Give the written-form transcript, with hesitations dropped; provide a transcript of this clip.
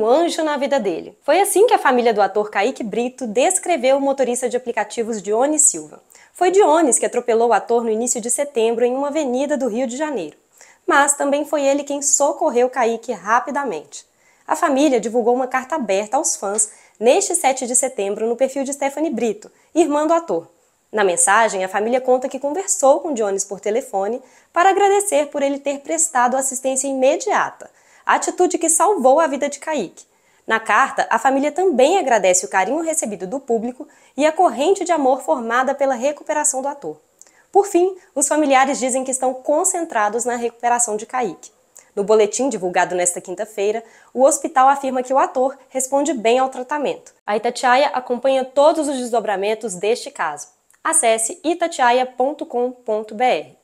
um anjo na vida dele. Foi assim que a família do ator Kayky Brito descreveu o motorista de aplicativos Dionis Silva. Foi Dionis que atropelou o ator no início de setembro em uma avenida do Rio de Janeiro. Mas também foi ele quem socorreu Kayky rapidamente. A família divulgou uma carta aberta aos fãs neste 7 de setembro no perfil de Sthefany Brito, irmã do ator. Na mensagem, a família conta que conversou com Dionis por telefone para agradecer por ele ter prestado assistência imediata, a atitude que salvou a vida de Kayky. Na carta, a família também agradece o carinho recebido do público e a corrente de amor formada pela recuperação do ator. Por fim, os familiares dizem que estão concentrados na recuperação de Kayky. No boletim divulgado nesta quinta-feira, o hospital afirma que o ator responde bem ao tratamento. A Itatiaia acompanha todos os desdobramentos deste caso. Acesse itatiaia.com.br.